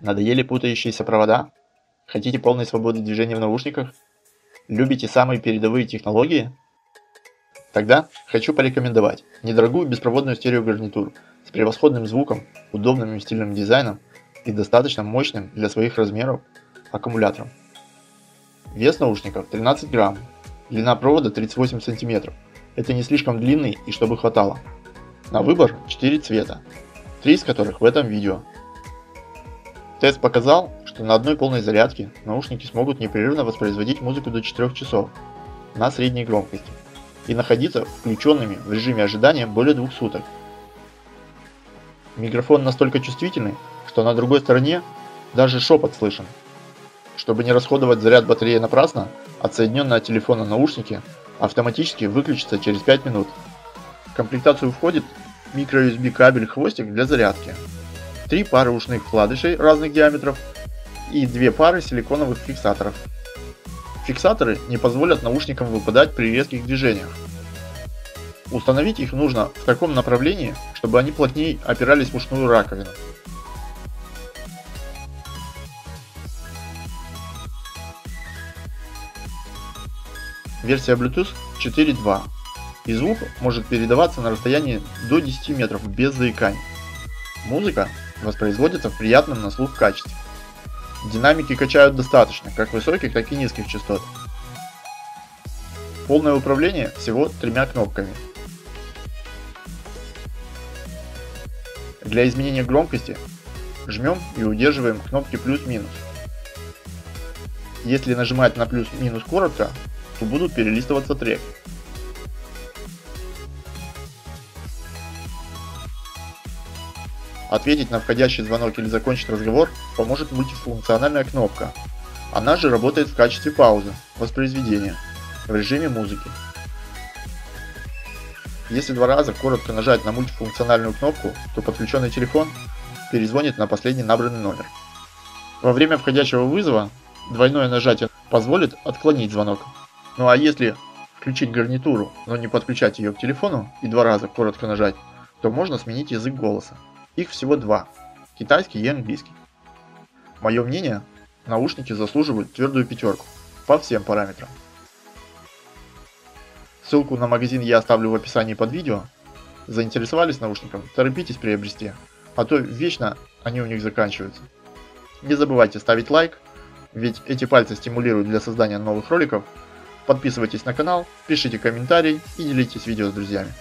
Надоели путающиеся провода? Хотите полной свободы движения в наушниках? Любите самые передовые технологии? Тогда хочу порекомендовать недорогую беспроводную стереогарнитуру с превосходным звуком, удобным и стильным дизайном и достаточно мощным для своих размеров аккумулятором. Вес наушников 13 грамм, длина провода 38 сантиметров, это не слишком длинный и чтобы хватало. На выбор 4 цвета, 3 из которых в этом видео. Тест показал, что на одной полной зарядке наушники смогут непрерывно воспроизводить музыку до 4 часов на средней громкости и находиться включенными в режиме ожидания более 2 суток. Микрофон настолько чувствительный, что на другой стороне даже шепот слышен. Чтобы не расходовать заряд батареи напрасно, отсоединенные от телефона наушники автоматически выключатся через 5 минут. В комплектацию входит микро-USB кабель-хвостик для зарядки, 3 пары ушных вкладышей разных диаметров и 2 пары силиконовых фиксаторов. Фиксаторы не позволят наушникам выпадать при резких движениях. Установить их нужно в таком направлении, чтобы они плотнее опирались в ушную раковину. Версия Bluetooth 4.2, и звук может передаваться на расстоянии до 10 метров без заиканий. Музыка воспроизводится в приятном на слух качестве. Динамики качают достаточно, как высоких, так и низких частот. Полное управление всего 3 кнопками. Для изменения громкости жмем и удерживаем кнопки плюс-минус. Если нажимать на плюс-минус коротко, то будут перелистываться треки. Ответить на входящий звонок или закончить разговор поможет мультифункциональная кнопка. Она же работает в качестве паузы, воспроизведения, в режиме музыки. Если 2 раза коротко нажать на мультифункциональную кнопку, то подключенный телефон перезвонит на последний набранный номер. Во время входящего вызова двойное нажатие позволит отклонить звонок. Ну а если включить гарнитуру, но не подключать ее к телефону и 2 раза коротко нажать, то можно сменить язык голоса. Их всего 2 – китайский и английский. Мое мнение, наушники заслуживают твердую 5 по всем параметрам. Ссылку на магазин я оставлю в описании под видео. Заинтересовались наушником? Торопитесь приобрести, а то вечно они у них заканчиваются. Не забывайте ставить лайк, ведь эти пальцы стимулируют для создания новых роликов. Подписывайтесь на канал, пишите комментарии и делитесь видео с друзьями.